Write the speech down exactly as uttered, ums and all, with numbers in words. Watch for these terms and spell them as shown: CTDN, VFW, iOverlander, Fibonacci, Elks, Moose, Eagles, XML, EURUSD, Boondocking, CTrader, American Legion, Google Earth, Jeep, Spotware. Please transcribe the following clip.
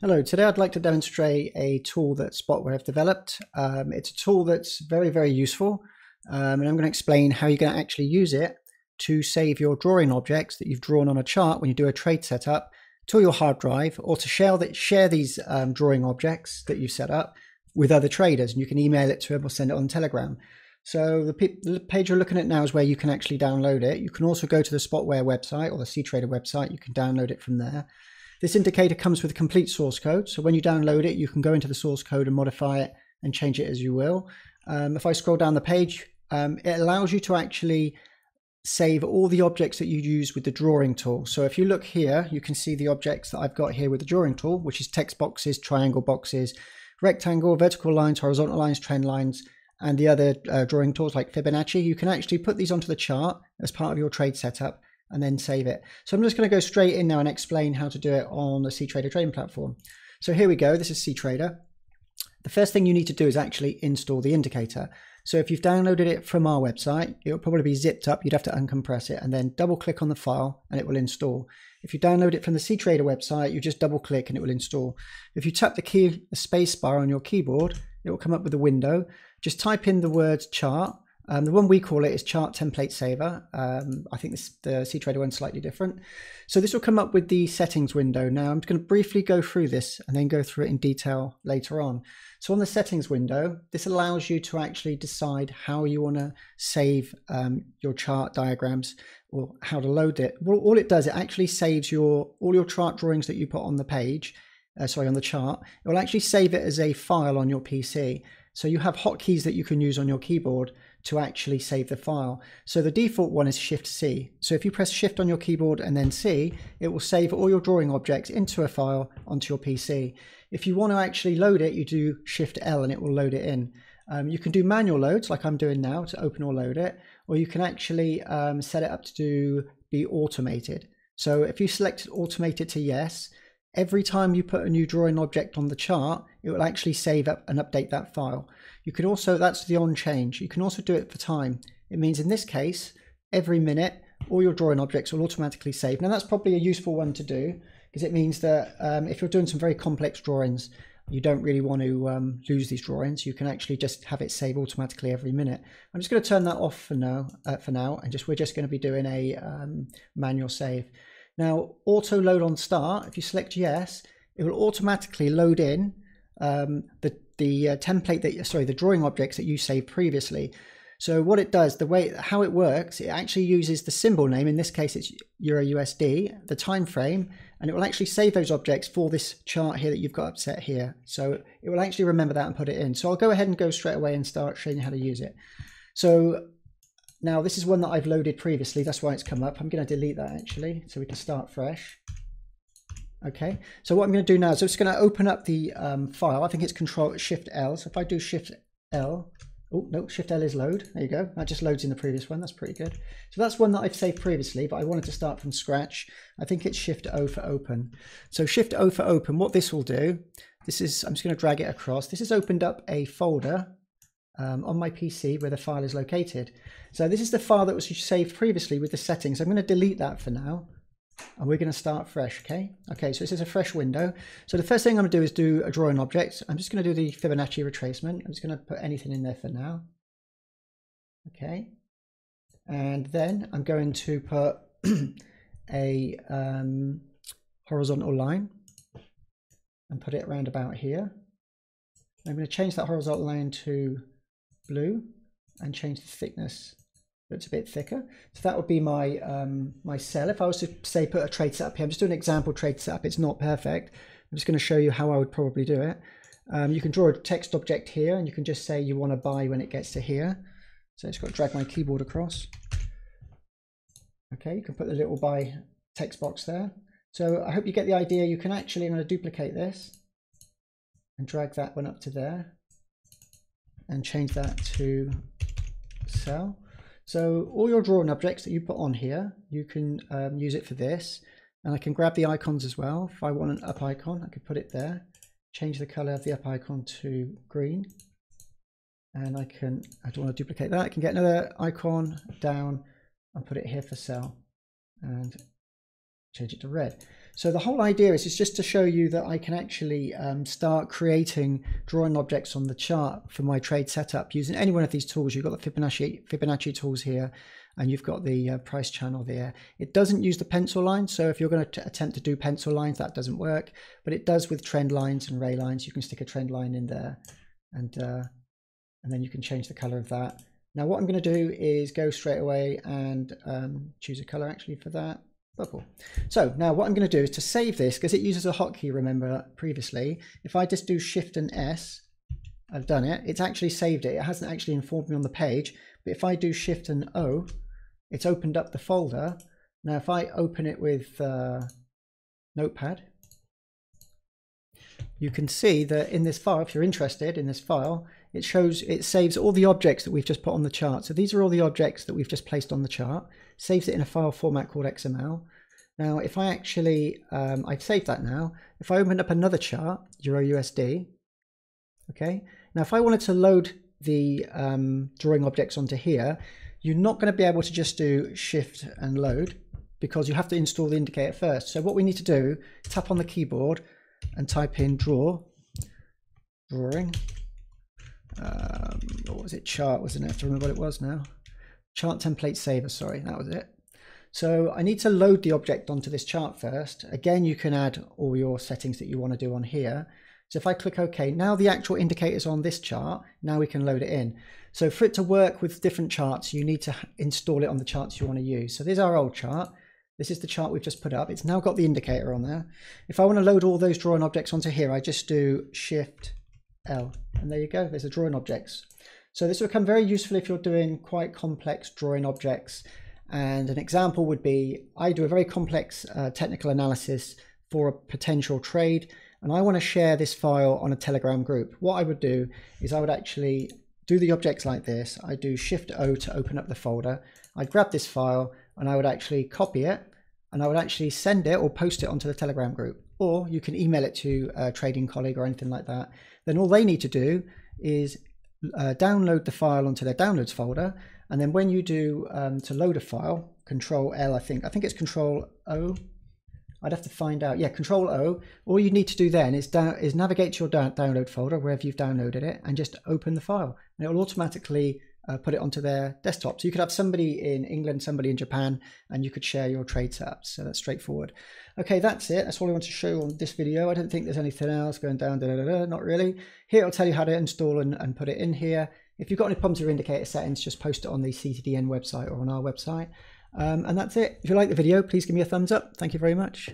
Hello, today I'd like to demonstrate a tool that Spotware have developed. Um, it's a tool that's very, very useful, um, and I'm going to explain how you're going to actually use it to save your drawing objects that you've drawn on a chart when you do a trade setup to your hard drive, or to share, that, share these um, drawing objects that you've set up with other traders, and you can email it to them or send it on Telegram. So the, the page you're looking at now is where you can actually download it. You can also go to the Spotware website or the CTrader website. You can download it from there. This indicator comes with a complete source code, so when you download it, you can go into the source code and modify it and change it as you will. Um, if I scroll down the page, um, it allows you to actually save all the objects that you use with the drawing tool. So if you look here, you can see the objects that I've got here with the drawing tool, which is text boxes, triangle boxes, rectangle, vertical lines, horizontal lines, trend lines, and the other uh, drawing tools like Fibonacci. You can actually put these onto the chart as part of your trade setup and then save it. So I'm just going to go straight in now and explain how to do it on the CTrader trading platform. So here we go, this is CTrader. The first thing you need to do is actually install the indicator. So if you've downloaded it from our website, it'll probably be zipped up, you'd have to uncompress it and then double click on the file and it will install. If you download it from the CTrader website, you just double click and it will install. If you tap the key, the space bar on your keyboard, it will come up with a window. Just type in the word chart. Um, the one we call it is Chart Template Saver. Um, I think this, the CTrader one's slightly different. So this will come up with the settings window. Now I'm just going to briefly go through this and then go through it in detail later on. So on the settings window, this allows you to actually decide how you want to save um, your chart diagrams or how to load it. Well, all it does, it actually saves your all your chart drawings that you put on the page, uh, sorry, on the chart. It will actually save it as a file on your P C. So you have hotkeys that you can use on your keyboard to actually save the file. So the default one is Shift C. So if you press Shift on your keyboard and then C, it will save all your drawing objects into a file onto your P C. If you want to actually load it, you do Shift L and it will load it in. Um, you can do manual loads like I'm doing now to open or load it, or you can actually um, set it up to do, be automated. So if you select automated to yes, every time you put a new drawing object on the chart, it will actually save up and update that file. You can also, that's the on change. You can also do it for time. It means in this case, every minute, all your drawing objects will automatically save. Now that's probably a useful one to do because it means that um, if you're doing some very complex drawings, you don't really want to um, lose these drawings. You can actually just have it save automatically every minute. I'm just going to turn that off for now, uh, for now, and just we're just going to be doing a um, manual save. Now, auto load on start, if you select yes, it will automatically load in um, the, the uh, template that, sorry, the drawing objects that you saved previously. So what it does, the way, how it works, it actually uses the symbol name, in this case it's E U R U S D, the time frame, and it will actually save those objects for this chart here that you've got upset here. So it will actually remember that and put it in. So I'll go ahead and go straight away and start showing you how to use it. So now this is one that I've loaded previously, that's why it's come up. I'm going to delete that actually, so we can start fresh. Okay, so what I'm going to do now is I'm just going to open up the um, file. I think it's Control Shift L, so if I do Shift L, oh no, Shift L is load, there you go. That just loads in the previous one, that's pretty good. So that's one that I've saved previously, but I wanted to start from scratch. I think it's Shift O for open. So Shift O for open, what this will do, this is, I'm just going to drag it across. This has opened up a folder Um, on my P C where the file is located. So this is the file that was saved previously with the settings. I'm going to delete that for now and we're going to start fresh, okay? Okay, so this is a fresh window. So the first thing I'm going to do is do a drawing object. I'm just going to do the Fibonacci retracement. I'm just going to put anything in there for now. Okay. And then I'm going to put a um, horizontal line and put it around about here. I'm going to change that horizontal line to blue and change the thickness so it's a bit thicker. So that would be my um, my cell. If I was to say put a trade setup here, I'm just doing an example trade setup, it's not perfect. I'm just going to show you how I would probably do it. Um, you can draw a text object here and you can just say you want to buy when it gets to here. So I just got to drag my keyboard across. Okay, you can put the little buy text box there. So I hope you get the idea. You can actually, I'm going to duplicate this and drag that one up to there and change that to cell. So all your drawing objects that you put on here, you can um, use it for this. And I can grab the icons as well. If I want an up icon, I could put it there, change the color of the up icon to green. And I can, I don't want to duplicate that. I can get another icon down and put it here for cell and change it to red. So the whole idea is, is just to show you that I can actually um, start creating drawing objects on the chart for my trade setup using any one of these tools. You've got the Fibonacci, Fibonacci tools here, and you've got the uh, price channel there. It doesn't use the pencil line, so if you're going to attempt to do pencil lines, that doesn't work, but it does with trend lines and ray lines. You can stick a trend line in there, and uh, and then you can change the color of that. Now what I'm going to do is go straight away and um, choose a color actually for that purple. So now what I'm going to do is to save this, because it uses a hotkey, remember previously. If I just do Shift and S, I've done it. It's actually saved it. It hasn't actually informed me on the page, but if I do Shift and O, it's opened up the folder. Now if I open it with uh, Notepad, you can see that in this file, if you're interested in this file, it shows, it saves all the objects that we've just put on the chart. So these are all the objects that we've just placed on the chart, saves it in a file format called X M L. Now, if I actually, um, I've saved that now. If I open up another chart, EURUSD, okay. Now, if I wanted to load the um, drawing objects onto here, you're not going to be able to just do Shift and load, because you have to install the indicator first. So what we need to do, tap on the keyboard and type in draw, drawing. Um, what was it? Chart, wasn't it? I have to remember what it was now. Chart template saver, sorry, that was it. So I need to load the object onto this chart first. Again, you can add all your settings that you want to do on here. So if I click OK, now the actual indicator's on this chart, now we can load it in. So for it to work with different charts, you need to install it on the charts you want to use. So there's our old chart. This is the chart we've just put up. It's now got the indicator on there. If I want to load all those drawing objects onto here, I just do Shift L, and there you go, there's the drawing objects. So this will become very useful if you're doing quite complex drawing objects. And an example would be, I do a very complex uh, technical analysis for a potential trade, and I want to share this file on a Telegram group. What I would do is I would actually do the objects like this. I do Shift O to open up the folder. I'd grab this file and I would actually copy it, and I would actually send it or post it onto the Telegram group. Or you can email it to a trading colleague or anything like that. Then all they need to do is uh, download the file onto their downloads folder. And then when you do um, to load a file, Control L, I think, I think it's Control O. I'd have to find out. Yeah, Control O. All you need to do then is, down, is navigate to your down, download folder, wherever you've downloaded it, and just open the file. And it will automatically uh, put it onto their desktop. So you could have somebody in England, somebody in Japan, and you could share your trade setups. So that's straightforward. Okay, that's it. That's all I want to show on this video. I don't think there's anything else going down. Da, da, da, not really. Here it'll tell you how to install and, and put it in here. If you've got any problems with indicator settings, just post it on the C T D N website or on our website. Um, and that's it. If you like the video, please give me a thumbs up. Thank you very much.